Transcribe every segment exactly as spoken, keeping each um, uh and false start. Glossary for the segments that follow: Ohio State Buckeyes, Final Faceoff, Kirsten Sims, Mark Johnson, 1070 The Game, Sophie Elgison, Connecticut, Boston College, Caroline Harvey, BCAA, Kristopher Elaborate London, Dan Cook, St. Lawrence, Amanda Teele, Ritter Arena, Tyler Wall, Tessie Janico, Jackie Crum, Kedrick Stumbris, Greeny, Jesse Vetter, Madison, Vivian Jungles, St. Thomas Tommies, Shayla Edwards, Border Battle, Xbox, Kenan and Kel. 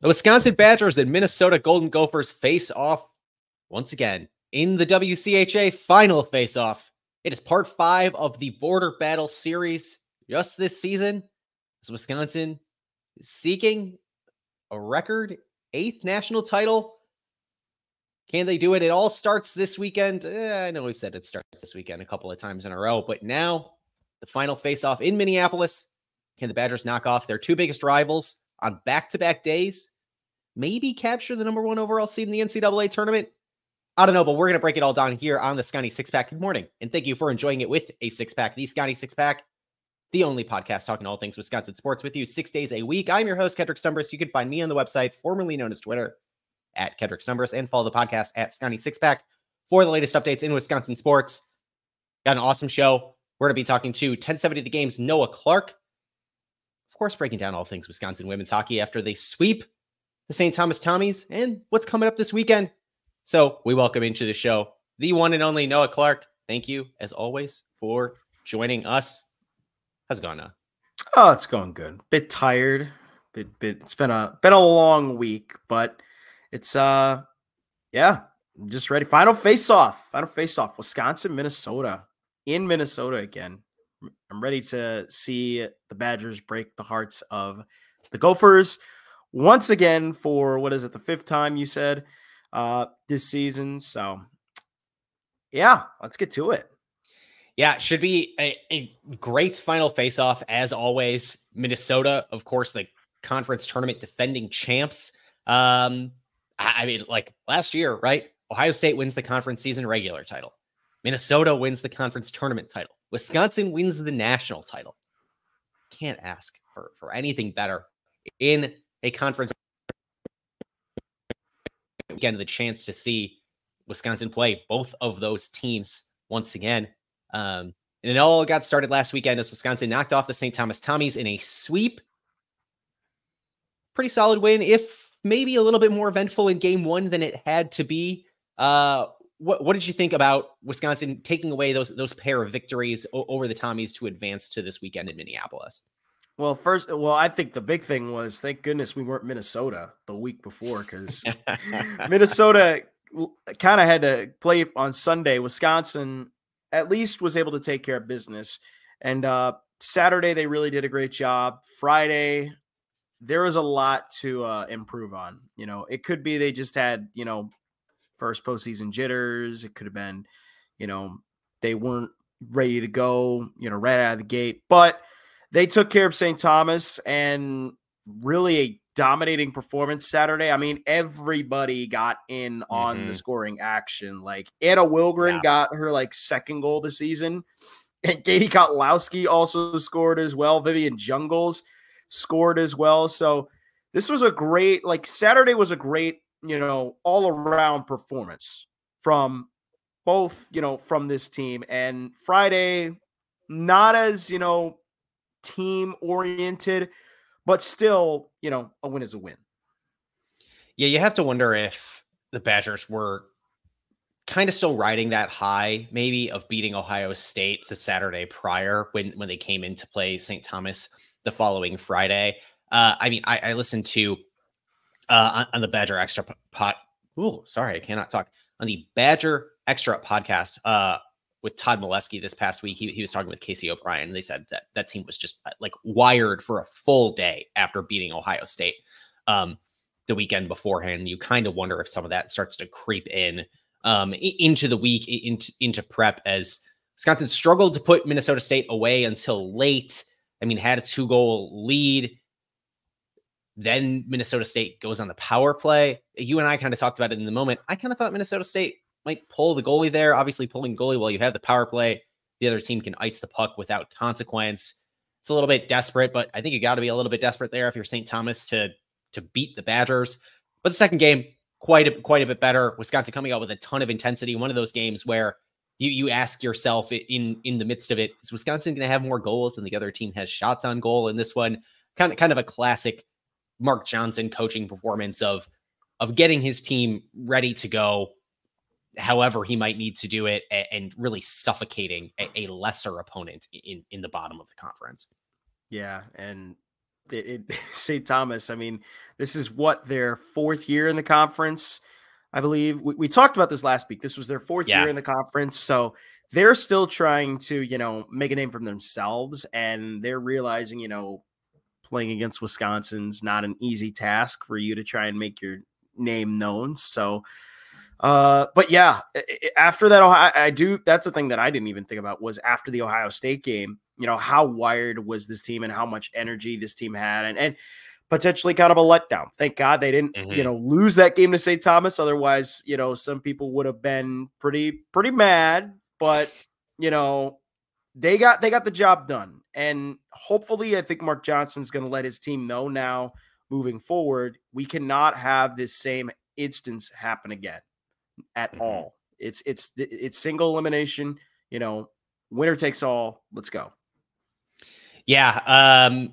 The Wisconsin Badgers and Minnesota Golden Gophers face off once again in the W C H A final face-off. It is part five of the Border Battle series. Just this season, as Wisconsin is seeking a record eighth national title. Can they do it? It all starts this weekend. Eh, I know we've said it starts this weekend a couple of times in a row, but now the final face-off in Minneapolis. Can the Badgers knock off their two biggest rivals on back-to-back days? Maybe capture the number one overall seed in the N C double A tournament? I don't know, but we're going to break it all down here on the Sconnie Six-Pack. Good morning, and thank you for enjoying it with a six-pack. The Sconnie Six-Pack, the only podcast talking all things Wisconsin sports with you six days a week. I'm your host, Kedrick Stumbris. You can find me on the website, formerly known as Twitter, at Kedrick Stumbris, and follow the podcast at Sconnie Six-Pack for the latest updates in Wisconsin sports. Got an awesome show. We're going to be talking to ten seventy The Game's Noah Clark. Of course, breaking down all things Wisconsin women's hockey after they sweep the Saint Thomas Tommies and what's coming up this weekend. So we welcome into the show the one and only Noah Clark. Thank you, as always, for joining us. How's it going, Noah? Oh, it's going good. Bit tired. Bit bit. It's been a been a long week, but it's uh, yeah, I'm just ready. Final face off. Final face off. Wisconsin, Minnesota, in Minnesota again. I'm ready to see the Badgers break the hearts of the Gophers once again for what is it, the fifth time you said? Uh, this season. So yeah, let's get to it. Yeah. It should be a, a great final face-off as always. Minnesota, of course, the conference tournament defending champs. Um, I, I mean, like last year, right? Ohio State wins the conference season regular title. Minnesota wins the conference tournament title. Wisconsin wins the national title. Can't ask for, for anything better in a conference. Again, the chance to see Wisconsin play both of those teams once again. Um, and it all got started last weekend as Wisconsin knocked off the Saint Thomas Tommies in a sweep. Pretty solid win, if maybe a little bit more eventful in game one than it had to be. Uh, what, what did you think about Wisconsin taking away those, those pair of victories over the Tommies to advance to this weekend in Minneapolis? Well, first, well, I think the big thing was, thank goodness we weren't Minnesota the week before, because Minnesota kind of had to play on Sunday. Wisconsin at least was able to take care of business. And uh, Saturday, they really did a great job. Friday, there was a lot to uh, improve on. You know, it could be they just had, you know, first postseason jitters. It could have been, you know, they weren't ready to go, you know, right out of the gate. But they took care of Saint Thomas, and really a dominating performance Saturday. I mean, everybody got in on mm-hmm. the scoring action. Like Anna Wilgren yeah. got her like second goal this season, and Katie Kotlowski also scored as well. Vivian Jungles scored as well. So this was a great, like Saturday was a great, you know, all around performance from both, you know, from this team. And Friday, not as, you know, team oriented, but still, you know, a win is a win. Yeah, you have to wonder if the Badgers were kind of still riding that high, maybe, of beating Ohio State the Saturday prior when when they came in to play Saint Thomas the following Friday. Uh, I mean, I, I listened to uh, on, on the Badger Extra Pot. Oh, sorry, I cannot talk on the Badger Extra podcast. Uh, with Todd Molesky this past week, he, he was talking with Casey O'Brien, and they said that that team was just like wired for a full day after beating Ohio State um, the weekend beforehand. You kind of wonder if some of that starts to creep in um, into the week, into, into prep, as Wisconsin struggled to put Minnesota State away until late. I mean, had a two-goal lead. Then Minnesota State goes on the power play. You and I kind of talked about it in the moment. I kind of thought Minnesota State might pull the goalie there. Obviously, pulling goalie while you have the power play, the other team can ice the puck without consequence. It's a little bit desperate, but I think you got to be a little bit desperate there if you're Saint Thomas to to beat the Badgers. But the second game, quite a, quite a bit better. Wisconsin coming out with a ton of intensity. One of those games where you you ask yourself in in the midst of it, is Wisconsin going to have more goals than the other team has shots on goal? And this one, kind of kind of a classic Mark Johnson coaching performance of of getting his team ready to go however he might need to do it, and really suffocating a lesser opponent in, in the bottom of the conference. Yeah. And it, it, Saint Thomas, I mean, this is what, their fourth year in the conference, I believe. We, we talked about this last week. This was their fourth yeah. year in the conference. So they're still trying to, you know, make a name for themselves. And they're realizing, you know, playing against Wisconsin's not an easy task for you to try and make your name known. So, uh, but yeah, after that, Ohio, I do, that's the thing that I didn't even think about, was after the Ohio State game, you know, how wired was this team and how much energy this team had, and, and potentially kind of a letdown. Thank God they didn't, mm-hmm. you know, lose that game to Saint Thomas. Otherwise, you know, some people would have been pretty, pretty mad, but you know, they got, they got the job done. And hopefully I think Mark Johnson's going to let his team know now moving forward, we cannot have this same instance happen again at mm-hmm. all. It's, it's, it's single elimination, you know, winner takes all. Let's go. Yeah. Um,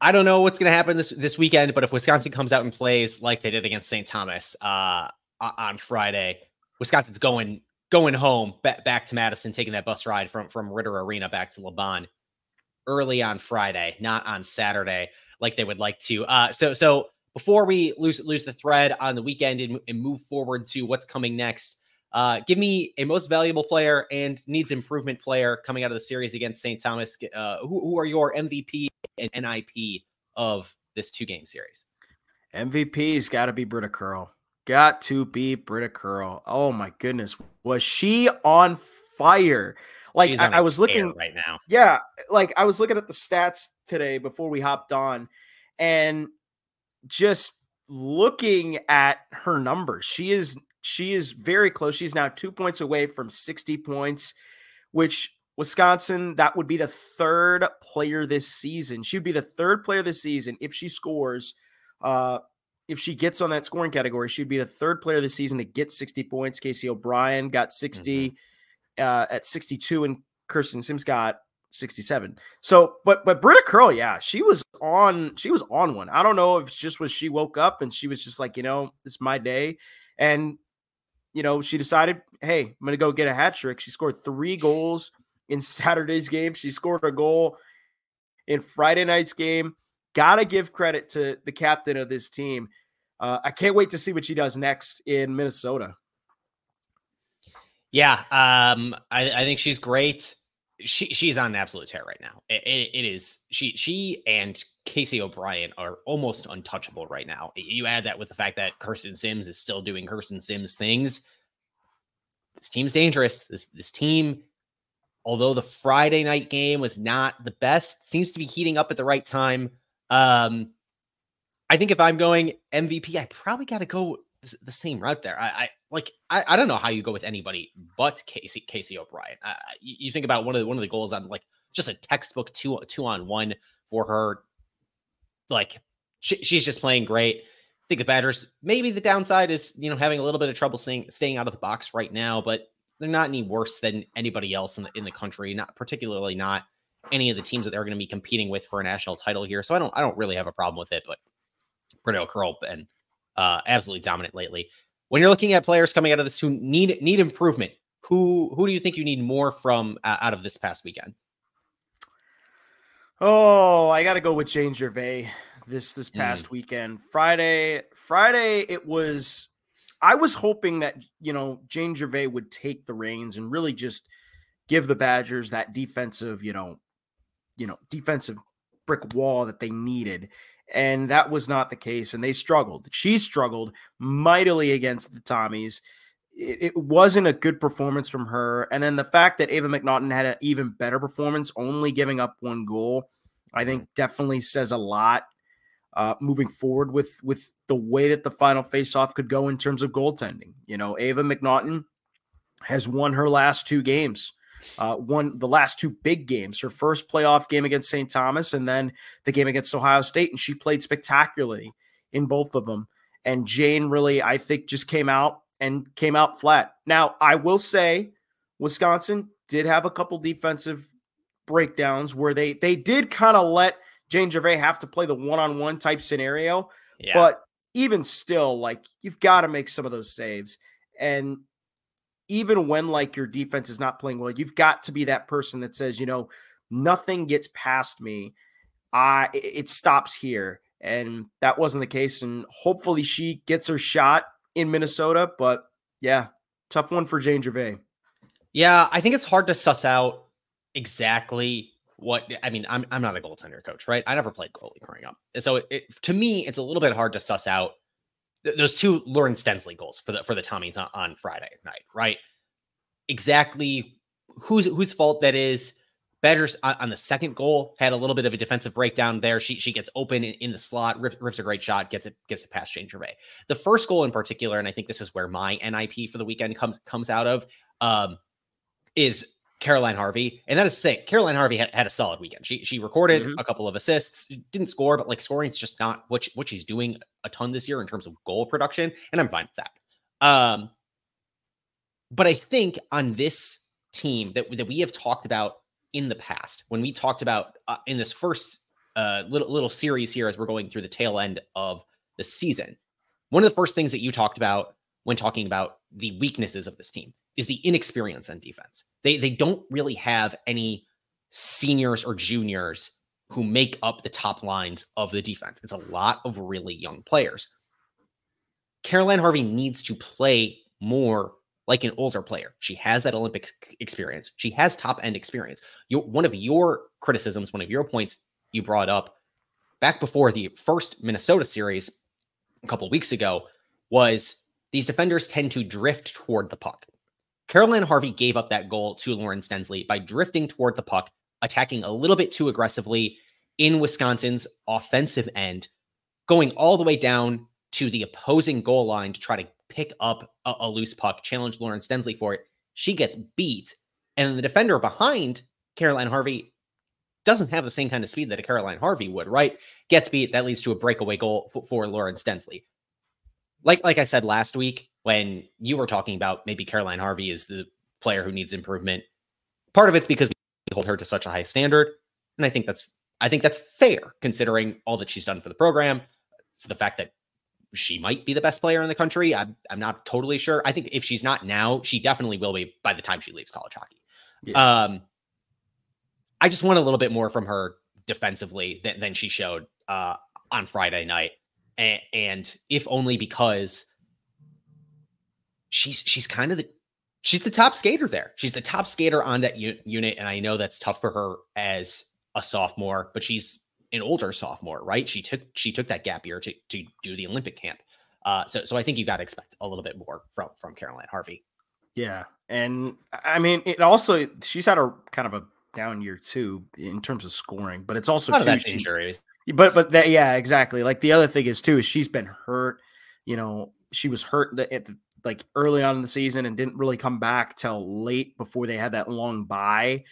I don't know what's going to happen this, this weekend, but if Wisconsin comes out and plays like they did against Saint Thomas uh, on Friday, Wisconsin's going, going home back, back to Madison, taking that bus ride from, from Ritter Arena back to Laban early on Friday, not on Saturday, like they would like to. Uh, so, so before we lose, lose the thread on the weekend and, and move forward to what's coming next, Uh, give me a most valuable player and needs improvement player coming out of the series against Saint Thomas. Uh, who, who are your M V P and N I P of this two-game series? M V P's got to be Britta Curl. Got to be Britta Curl. Oh, my goodness. Was she on fire? Like, on I, I was looking right now. Yeah, like I was looking at the stats today before we hopped on, and just looking at her numbers, she is – she is very close. She's now two points away from sixty points, which Wisconsin, that would be the third player this season. She would be the third player this season. If she scores, uh, if she gets on that scoring category, she'd be the third player this season to get sixty points. Casey O'Brien got sixty mm-hmm. uh, at sixty-two, and Kirsten Sims got sixty-seven. So, but, but Britta Curl, yeah, she was on, she was on one. I don't know if it's just was she woke up and she was just like, you know, it's my day. And, you know, she decided, hey, I'm going to go get a hat trick. She scored three goals in Saturday's game. She scored a goal in Friday night's game. Got to give credit to the captain of this team. Uh, I can't wait to see what she does next in Minnesota. Yeah, um, I, I think she's great. She She's on an absolute tear right now. It, it, it is. She she and Casey O'Brien are almost untouchable right now. You add that with the fact that Kirsten Sims is still doing Kirsten Sims things. This team's dangerous. This, this team, although the Friday night game was not the best, seems to be heating up at the right time. Um, I think if I'm going M V P, I probably got to go the same route there. I, I like, I, I don't know how you go with anybody but Casey, Casey O'Brien. Uh, you, you think about one of the, one of the goals on like just a textbook two, two on one for her. Like she, she's just playing great. I think the Badgers, maybe the downside is, you know, having a little bit of trouble staying, staying out of the box right now, but they're not any worse than anybody else in the, in the country. Not particularly not any of the teams that they're going to be competing with for a national title here. So I don't, I don't really have a problem with it, but Britta Curl and uh, absolutely dominant lately. When you're looking at players coming out of this who need, need improvement, who, who do you think you need more from uh, out of this past weekend? Oh, I got to go with Jane Gervais this this past mm. weekend. Friday, Friday, it was, I was hoping that, you know, Jane Gervais would take the reins and really just give the Badgers that defensive, you know, you know, defensive brick wall that they needed. And that was not the case. And they struggled. She struggled mightily against the Tommies. It wasn't a good performance from her. And then the fact that Ava McNaughton had an even better performance, only giving up one goal, I think definitely says a lot uh, moving forward with, with the way that the final faceoff could go in terms of goaltending. You know, Ava McNaughton has won her last two games, uh, won the last two big games, her first playoff game against Saint Thomas and then the game against Ohio State. And she played spectacularly in both of them. And Jane really, I think, just came out and came out flat. Now, I will say Wisconsin did have a couple defensive breakdowns where they they did kind of let Jane Gervais have to play the one-on-one type scenario. Yeah. But even still, like, you've got to make some of those saves. And even when, like, your defense is not playing well, you've got to be that person that says, you know, nothing gets past me. I it stops here. And that wasn't the case. And hopefully she gets her shot in Minnesota. But yeah, tough one for Jane Gervais. Yeah, I think it's hard to suss out exactly what I mean. I'm I'm not a goaltender coach, right? I never played goalie growing up, so it, it, to me, it's a little bit hard to suss out th those two Lauren Stensley goals for the for the Tommies on, on Friday night, right? Exactly whose whose fault that is. Better on, on the second goal had a little bit of a defensive breakdown there. She she gets open in, in the slot, rips, rips a great shot, gets it gets it past Jane Gervais. The first goal in particular, and I think this is where my N I P for the weekend comes comes out of. Um, is Caroline Harvey. And that is to say, Caroline Harvey had, had a solid weekend. She she recorded mm-hmm. a couple of assists, didn't score, but like scoring is just not what, she, what she's doing a ton this year in terms of goal production. And I'm fine with that. Um, but I think on this team that, that we have talked about in the past, when we talked about uh, in this first uh, little, little series here, as we're going through the tail end of the season, one of the first things that you talked about when talking about the weaknesses of this team is the inexperience on defense. They they don't really have any seniors or juniors who make up the top lines of the defense. It's a lot of really young players. Caroline Harvey needs to play more like an older player. She has that Olympic experience. She has top-end experience. You, one of your criticisms, one of your points you brought up back before the first Minnesota series a couple of weeks ago was these defenders tend to drift toward the puck. Caroline Harvey gave up that goal to Lauren Stensley by drifting toward the puck, attacking a little bit too aggressively in Wisconsin's offensive end, going all the way down to the opposing goal line to try to pick up a, a loose puck, challenge Lauren Stensley for it. She gets beat, and the defender behind Caroline Harvey doesn't have the same kind of speed that a Caroline Harvey would, right? Gets beat. That leads to a breakaway goal for, for Lauren Stensley. Like, like I said last week, when you were talking about maybe Caroline Harvey is the player who needs improvement, part of it's because we hold her to such a high standard. And I think that's, I think that's fair considering all that she's done for the program, for the fact that she might be the best player in the country. I'm, I'm not totally sure. I think if she's not now, she definitely will be by the time she leaves college hockey. Yeah. Um, I just want a little bit more from her defensively than, than she showed uh, on Friday night. And, and if only because she's she's kind of the she's the top skater there. She's the top skater on that unit, and I know that's tough for her as a sophomore, but she's an older sophomore, right? She took she took that gap year to to do the Olympic camp. Uh, so so I think you got to expect a little bit more from from Caroline Harvey. Yeah, and I mean it also she's had a kind of a down year too in terms of scoring, but it's also too, that's she, injuries. But but that yeah exactly. Like the other thing is too is she's been hurt. You know she was hurt at the like early on in the season and didn't really come back till late before they had that long bye.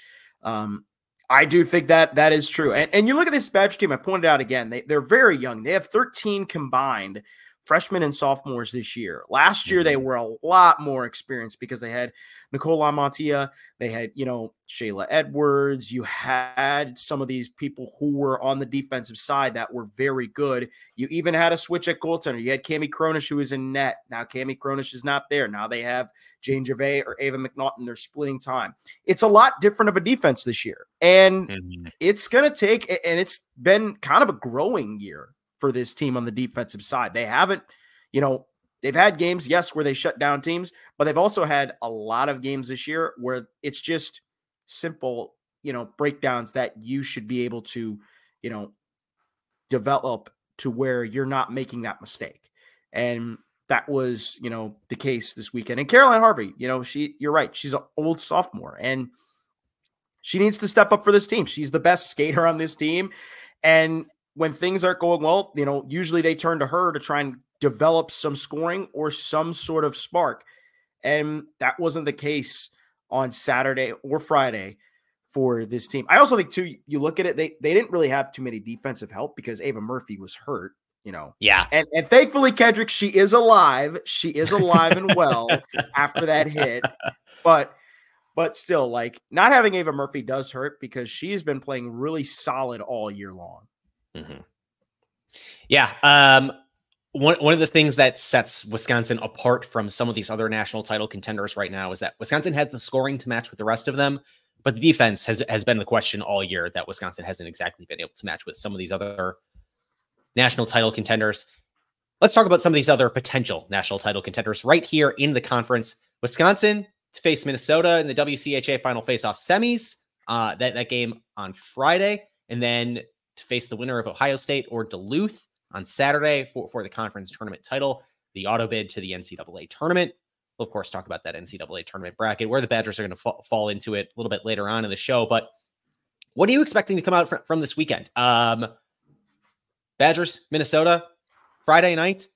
Um, I do think that that is true. And, and you look at this Badger team, I pointed out again, they, they're very young. They have thirteen combined freshmen and sophomores this year. Last year, they were a lot more experienced because they had Nicole Montia. They had, you know, Shayla Edwards. You had some of these people who were on the defensive side that were very good. You even had a switch at goaltender. You had Cammie Cronish, who was in net. Now Cammie Cronish is not there. Now they have Jane Gervais or Ava McNaughton. They're splitting time. It's a lot different of a defense this year. And mm-hmm. it's going to take, and it's been kind of a growing year for this team on the defensive side. They haven't, you know, they've had games, yes, where they shut down teams, but they've also had a lot of games this year where it's just simple, you know, breakdowns that you should be able to, you know, develop to where you're not making that mistake. And that was, you know, the case this weekend. And Caroline Harvey, you know, she, you're right. She's an old sophomore and she needs to step up for this team. She's the best skater on this team. And when things aren't going well, you know, usually they turn to her to try and develop some scoring or some sort of spark. And that wasn't the case on Saturday or Friday for this team. I also think, too, you look at it, they they didn't really have too many defensive help because Ava Murphy was hurt, you know. Yeah. And, and thankfully, Kedrick, she is alive. She is alive and well after that hit. But but still, like, not having Ava Murphy does hurt because she's been playing really solid all year long. Mm-hmm. Yeah. Um, one, one of the things that sets Wisconsin apart from some of these other national title contenders right now is that Wisconsin has the scoring to match with the rest of them, But the defense has, has been the question all year that Wisconsin hasn't exactly been able to match with some of these other national title contenders. Let's talk about some of these other potential national title contenders right here in the conference. Wisconsin to face Minnesota in the W C H A final faceoff semis, uh, that, that game on Friday, and then to face the winner of Ohio State or Duluth on Saturday for, for the conference tournament title, the auto bid to the N C double A tournament. We'll, of course, talk about that N C double A tournament bracket, where the Badgers are going to fa fall into it a little bit later on in the show. But what are you expecting to come out fr from this weekend? Um, Badgers, Minnesota, Friday night.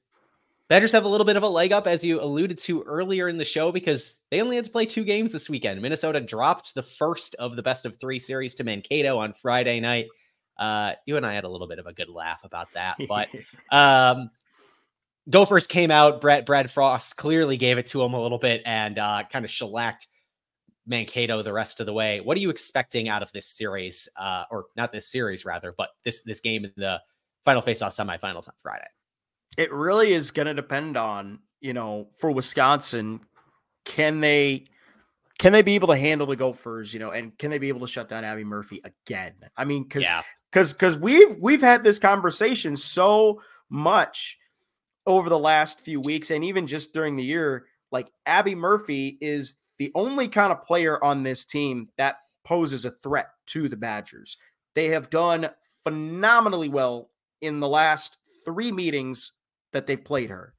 Badgers have a little bit of a leg up, as you alluded to earlier in the show, because they only had to play two games this weekend. Minnesota dropped the first of the best of three series to Mankato on Friday night. Uh, you and I had a little bit of a good laugh about that, but um, Gophers came out. Brad, Brad Frost clearly gave it to him a little bit and uh, kind of shellacked Mankato the rest of the way. What are you expecting out of this series, uh, or not this series rather, but this this game in the final faceoff semifinals on Friday? It really is going to depend on, you know, for Wisconsin, can they? Can they be able to handle the Gophers, you know, and can they be able to shut down Abbey Murphy again? I mean, because because because we've we've had this conversation so much over the last few weeks, and even just during the year, like Abbey Murphy is the only kind of player on this team that poses a threat to the Badgers. They have done phenomenally well in the last three meetings that they played her,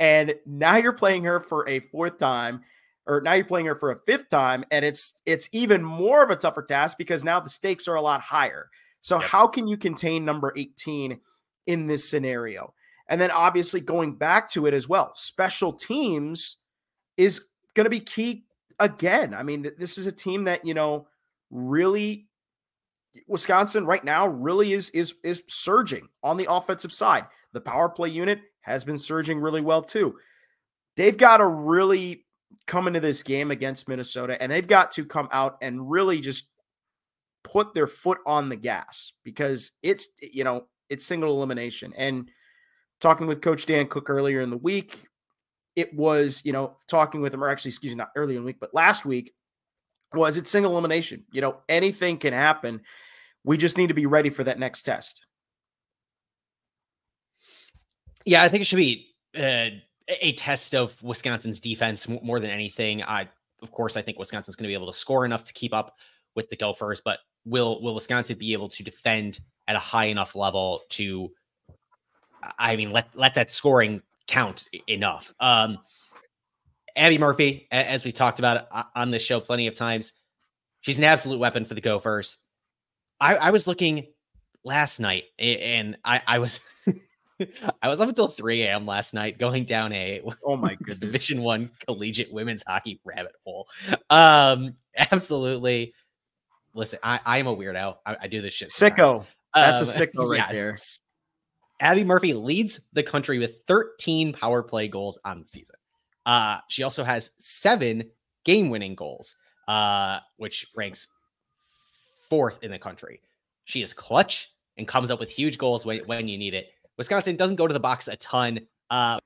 and now you're playing her for a fourth time. Or now you're playing her for a fifth time, and it's it's even more of a tougher task because now the stakes are a lot higher. So yep. How can you contain number eighteen in this scenario? And then obviously going back to it as well, special teams is going to be key again. I mean, this is a team that, you know, really Wisconsin right now really is is is surging on the offensive side. The power play unit has been surging really well too. They've got a really come into this game against Minnesota, and they've got to come out and really just put their foot on the gas, because it's, you know, it's single elimination. And talking with Coach Dan Cook earlier in the week, it was, you know, talking with him, or actually, excuse me, not earlier in the week, but last week was it's single elimination. You know, anything can happen. We just need to be ready for that next test. Yeah, I think it should be uh a test of Wisconsin's defense more than anything. I, of course, I think Wisconsin's going to be able to score enough to keep up with the Gophers, but will, will Wisconsin be able to defend at a high enough level to, I mean, let, let that scoring count enough. Um, Abbey Murphy, as we talked about on this show plenty of times, she's an absolute weapon for the Gophers. I, I was looking last night, and I, I was... I was up until three A M last night going down a oh my goodness Division One collegiate women's hockey rabbit hole. Um, absolutely. Listen, I, I am a weirdo. I, I do this shit. Sicko. That's um, a sicko right yes. there. Abbey Murphy leads the country with thirteen power play goals on the season. Uh, she also has seven game-winning goals, uh, which ranks fourth in the country. She is clutch and comes up with huge goals when, when you need it. Wisconsin doesn't go to the box a ton, uh,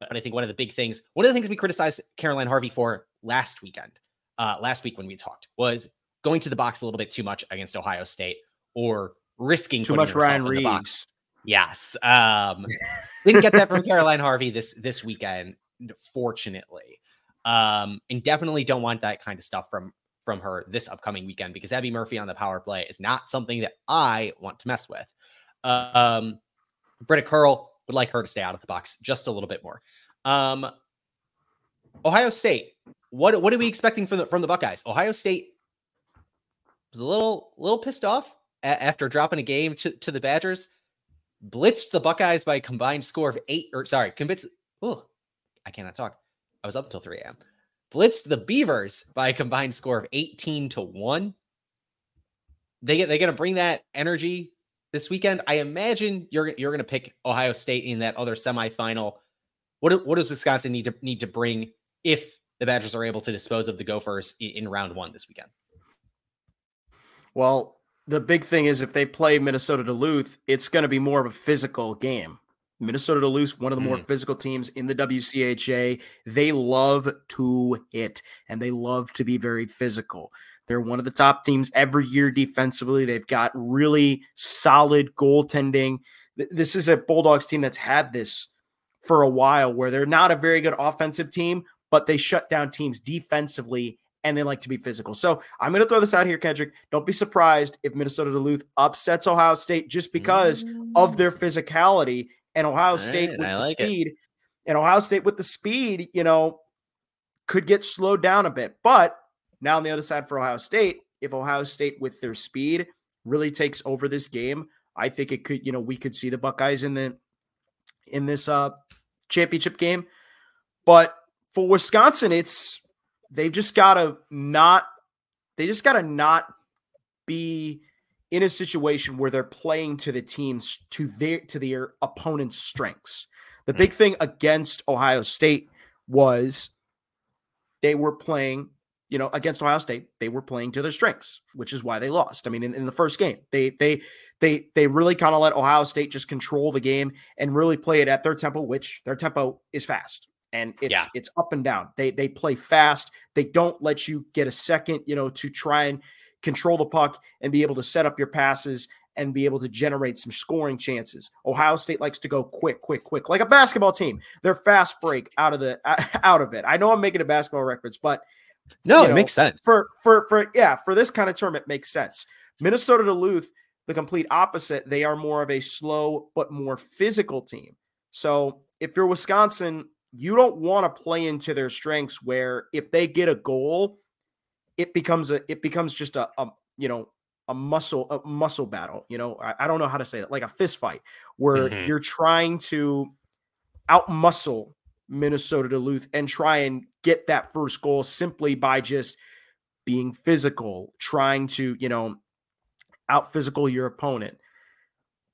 but I think one of the big things, one of the things we criticized Caroline Harvey for last weekend, uh, last week when we talked, was going to the box a little bit too much against Ohio State, or risking too much Ryan Reeves in the box. Yes, um, didn't get that from Caroline Harvey this this weekend, fortunately, um, and definitely don't want that kind of stuff from from her this upcoming weekend, because Abbey Murphy on the power play is not something that I want to mess with. Um, Britta Curl, would like her to stay out of the box just a little bit more. Um, Ohio State, what what are we expecting from the from the Buckeyes? Ohio State was a little little pissed off after dropping a game to, to the Badgers. Blitzed the Buckeyes by a combined score of eight, or sorry, convinced. Oh, I cannot talk. I was up until three A M Blitzed the Beavers by a combined score of eighteen to one. They get they're gonna bring that energy this weekend. I imagine you're you're going to pick Ohio State in that other semifinal. What what does Wisconsin need to need to bring if the Badgers are able to dispose of the Gophers in, in round one this weekend? Well, the big thing is if they play Minnesota Duluth, it's going to be more of a physical game. Minnesota Duluth, one of the mm. more physical teams in the W C H A. They love to hit, and they love to be very physical. They're one of the top teams every year defensively. They've got really solid goaltending. This is a Bulldogs team that's had this for a while, where they're not a very good offensive team, but they shut down teams defensively, and they like to be physical. So I'm going to throw this out here, Kedrick. Don't be surprised if Minnesota Duluth upsets Ohio State just because mm. of their physicality, and Ohio State right, with I the like speed. It. And Ohio State with the speed, you know, could get slowed down a bit. But now on the other side for Ohio State, if Ohio State with their speed really takes over this game, I think it could, you know, we could see the Buckeyes in the in this uh, championship game. But for Wisconsin, it's they've just got to not they just got to not be in a situation where they're playing to the teams to their to their opponent's strengths. The big thing against Ohio State was they were playing, you know, against Ohio State, they were playing to their strengths, which is why they lost. I mean, in, in the first game, they they they they really kind of let Ohio State just control the game and really play it at their tempo, which their tempo is fast. And it's yeah. it's up and down. They they play fast. They don't let you get a second, you know, to try and control the puck and be able to set up your passes and be able to generate some scoring chances. Ohio State likes to go quick, quick, quick, like a basketball team. They're fast break out of the out of it. I know I'm making a basketball reference, but no, you know, it makes sense for for for yeah for this kind of term. It makes sense. Minnesota Duluth, the complete opposite. They are more of a slow but more physical team. So if you're Wisconsin, you don't want to play into their strengths. Where if they get a goal, it becomes a it becomes just a, a you know. a muscle, a muscle battle, you know, I, I don't know how to say that, like a fist fight where mm-hmm. you're trying to outmuscle Minnesota Duluth and try and get that first goal simply by just being physical, trying to, you know, out physical your opponent.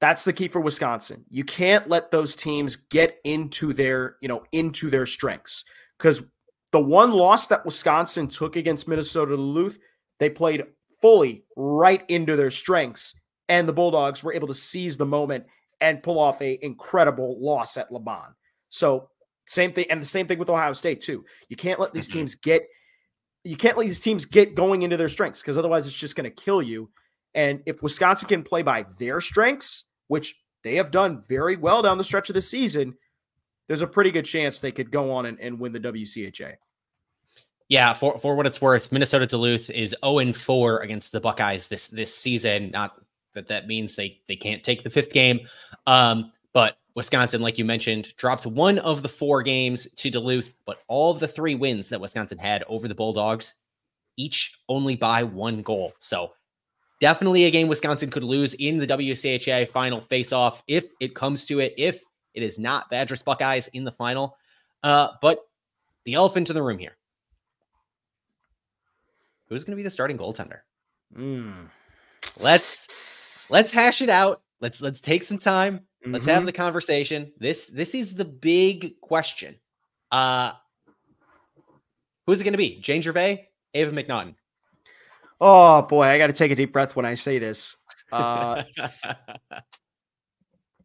That's the key for Wisconsin. You can't let those teams get into their, you know, into their strengths, because the one loss that Wisconsin took against Minnesota Duluth, they played fully right into their strengths, and the Bulldogs were able to seize the moment and pull off a incredible loss at Laban. So same thing, and the same thing with Ohio State too. You can't let these mm-hmm. teams get, you can't let these teams get going into their strengths, because otherwise it's just going to kill you. And if Wisconsin can play by their strengths, which they have done very well down the stretch of the season, there's a pretty good chance they could go on and, and win the W C H A. Yeah, for, for what it's worth, Minnesota Duluth is oh and four against the Buckeyes this this season. Not that that means they, they can't take the fifth game. Um, but Wisconsin, like you mentioned, dropped one of the four games to Duluth, but all of the three wins that Wisconsin had over the Bulldogs, each only by one goal. So definitely a game Wisconsin could lose in the W C H A final faceoff if it comes to it, if it is not Badgers Buckeyes in the final. Uh, but the elephant in the room here. Who's going to be the starting goaltender? Mm. Let's let's hash it out. Let's let's take some time. Mm-hmm. Let's have the conversation. This this is the big question. Uh, who's it going to be? Jane Gervais, Ava McNaughton. Oh boy, I got to take a deep breath when I say this. Uh,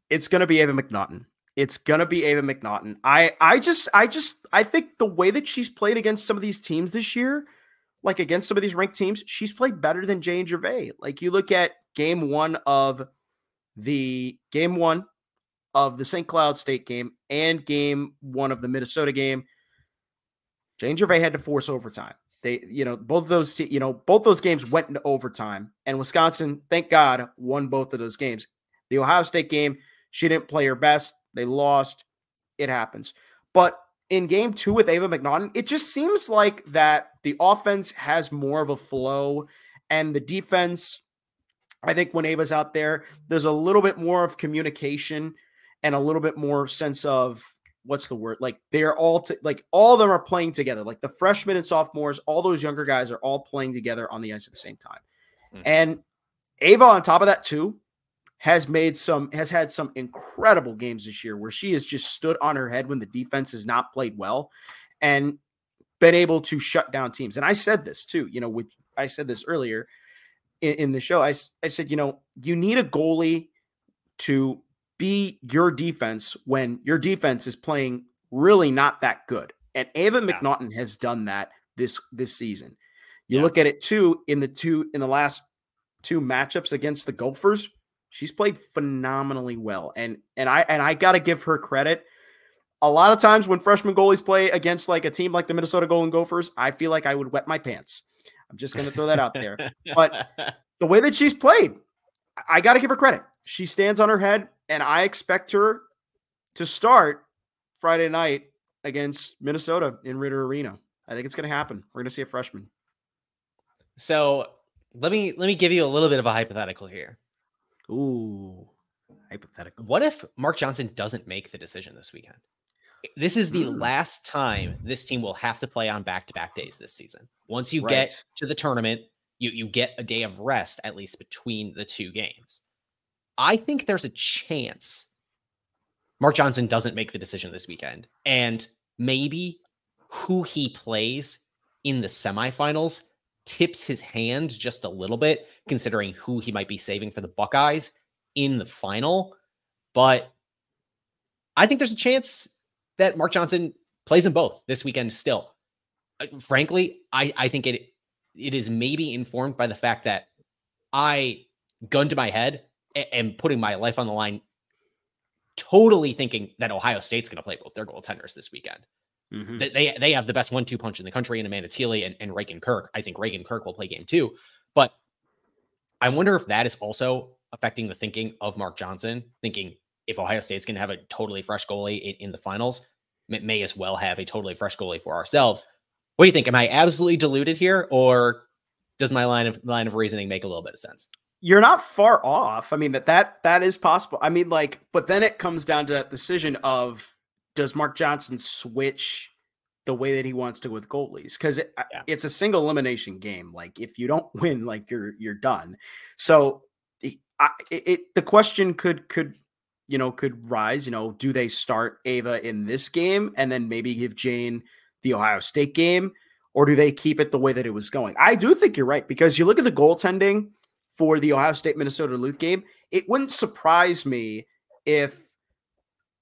it's going to be Ava McNaughton. It's going to be Ava McNaughton. I I just I just I think the way that she's played against some of these teams this year, like against some of these ranked teams, she's played better than Jane Gervais. Like you look at game one of the game one of the Saint Cloud State game and game one of the Minnesota game, Jane Gervais had to force overtime. They, you know, both those, you know, both those games went into overtime, and Wisconsin, thank God, won both of those games. The Ohio State game, she didn't play her best. They lost. It happens. But in game two with Ava McNaughton, it just seems like that the offense has more of a flow, and the defense, I think when Ava's out there, there's a little bit more of communication and a little bit more sense of what's the word? Like they're all to, like all of them are playing together. Like the freshmen and sophomores, all those younger guys are all playing together on the ice at the same time. Mm-hmm. And Ava on top of that too has made some, has had some incredible games this year where she has just stood on her head when the defense has not played well and been able to shut down teams. And I said this too, you know, which I said this earlier in, in the show, I, I said, you know, you need a goalie to be your defense when your defense is playing really not that good. And Ava yeah. McNaughton has done that this, this season. You yeah. look at it too in the two in the last two matchups against the Gophers. She's played phenomenally well, and and I and I got to give her credit. A lot of times when freshman goalies play against like a team like the Minnesota Golden Gophers, I feel like I would wet my pants. I'm just going to throw that out there. But the way that she's played, I got to give her credit. She stands on her head, and I expect her to start Friday night against Minnesota in Ritter Arena. I think it's going to happen. We're going to see a freshman. So let me let me give you a little bit of a hypothetical here. Ooh, hypothetical. What if Mark Johnson doesn't make the decision this weekend? This is the last time this team will have to play on back-to-back days this season. Once you right. get to the tournament, you, you get a day of rest, at least between the two games. I think there's a chance Mark Johnson doesn't make the decision this weekend. And maybe who he plays in the semifinals tips his hand just a little bit, considering who he might be saving for the Buckeyes in the final. But I think there's a chance that Mark Johnson plays them both this weekend still. Frankly, I, I think it it is maybe informed by the fact that I, gun to my head, and, and putting my life on the line, totally thinking that Ohio State's going to play both their goaltenders this weekend. Mm-hmm. They they have the best one two punch in the country in Amanda Teele and, and Reagan Kirk. I think Reagan Kirk will play game two. But I wonder if that is also affecting the thinking of Mark Johnson, thinking, if Ohio State's going to have a totally fresh goalie in, in the finals, it may as well have a totally fresh goalie for ourselves. What do you think? Am I absolutely deluded here, or does my line of line of reasoning make a little bit of sense? You're not far off. I mean, that that that is possible. I mean, like, but then it comes down to that decision of, does Mark Johnson switch the way that he wants to with goalies? Because it, yeah. it's a single elimination game. Like, if you don't win, like you're you're done. So I, it, it the question could could. you know, could rise, you know, do they start Ava in this game and then maybe give Jane the Ohio State game, or do they keep it the way that it was going? I do think you're right, because you look at the goaltending for the Ohio State Minnesota Duluth game. It wouldn't surprise me if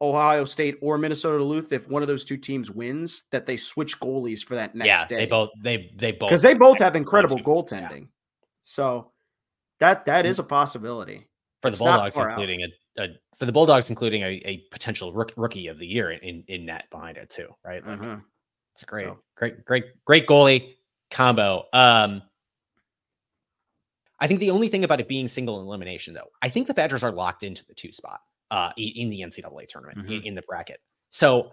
Ohio State or Minnesota Duluth, if one of those two teams wins, that they switch goalies for that next yeah, day. Yeah, they both, they, they both, because they both have incredible goaltending. Yeah. So that, that is a possibility for the Bulldogs, including a Uh, for the Bulldogs, including a, a potential rook, rookie of the year in, in net behind it too, right? Like, uh-huh. It's a great, so. great, great, great goalie combo. Um, I think the only thing about it being single elimination, though, I think the Badgers are locked into the two spot uh, in the N C double A tournament, mm-hmm. in, in the bracket. So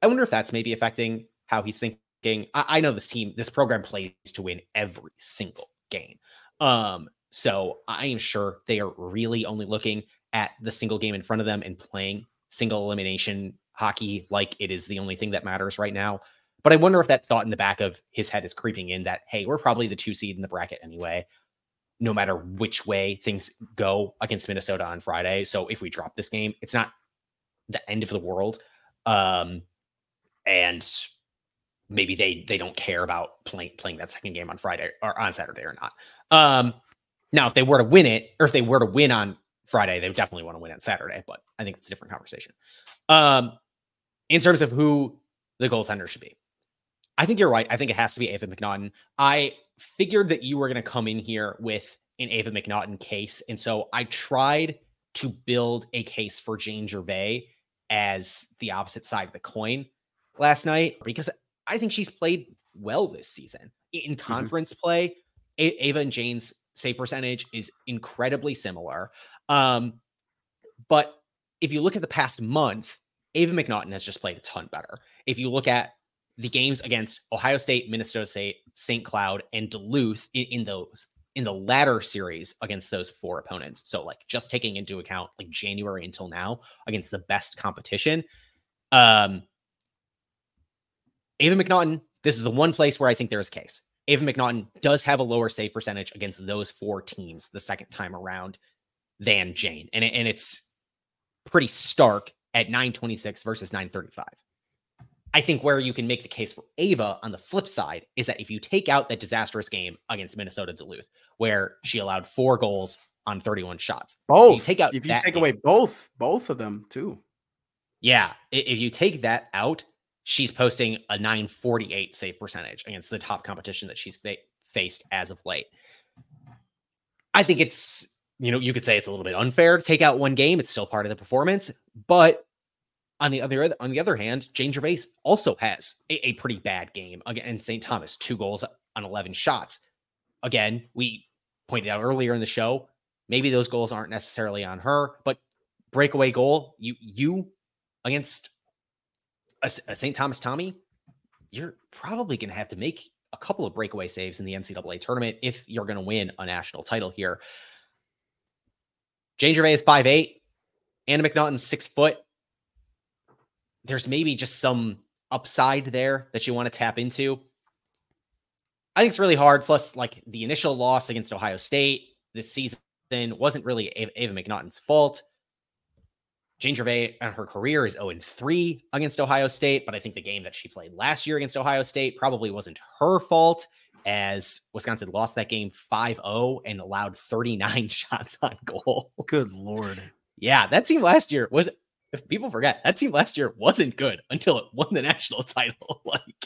I wonder if that's maybe affecting how he's thinking. I, I know this team, this program plays to win every single game. Um, so I am sure they are really only looking at the single game in front of them and playing single elimination hockey like it is the only thing that matters right now. But I wonder if that thought in the back of his head is creeping in that, hey, we're probably the two seed in the bracket anyway, no matter which way things go against Minnesota on Friday. So if we drop this game, it's not the end of the world. Um, and maybe they they don't care about playing playing that second game on Friday or on Saturday or not. Um, now, if they were to win it, or if they were to win on Friday, they would definitely want to win on Saturday, but I think it's a different conversation. Um, in terms of who the goaltender should be, I think you're right. I think it has to be Ava McNaughton. I figured that you were going to come in here with an Ava McNaughton case, and so I tried to build a case for Jane Gervais as the opposite side of the coin last night, because I think she's played well this season. In conference mm-hmm. play, a- Ava and Jane's save percentage is incredibly similar. Um, but if you look at the past month, Ava McNaughton has just played a ton better. If you look at the games against Ohio State, Minnesota State, Saint Cloud, and Duluth in, in those, in the latter series against those four opponents. So like just taking into account like January until now against the best competition, um, Ava McNaughton, this is the one place where I think there is a case. Ava McNaughton does have a lower save percentage against those four teams the second time around than Jane. And, and it's pretty stark at nine twenty-six versus nine thirty-five. I think where you can make the case for Ava on the flip side is that if you take out that disastrous game against Minnesota Duluth, where she allowed four goals on thirty-one shots. Both. If you take, out if you take away both, both of them too. Yeah. If you take that out, she's posting a nine forty-eight save percentage against the top competition that she's fa faced as of late. I think it's, you know, you could say it's a little bit unfair to take out one game. It's still part of the performance, but on the other, on the other hand, Jane Gervais also has a, a pretty bad game against Saint Thomas, two goals on eleven shots. Again, we pointed out earlier in the show, maybe those goals aren't necessarily on her, but breakaway goal, you, you against a, a Saint Thomas Tommy, you're probably going to have to make a couple of breakaway saves in the N C double A tournament if you're going to win a national title here. Jane Gervais is five eight, Anna McNaughton's six foot. There's maybe just some upside there that you want to tap into. I think it's really hard. Plus, like, the initial loss against Ohio State this season wasn't really Ava McNaughton's fault. Jane Gervais and her career is oh and three against Ohio State, but I think the game that she played last year against Ohio State probably wasn't her fault, as Wisconsin lost that game five oh and allowed thirty-nine shots on goal. Good Lord. Yeah, that team last year was, if people forget, that team last year wasn't good until it won the national title. Like,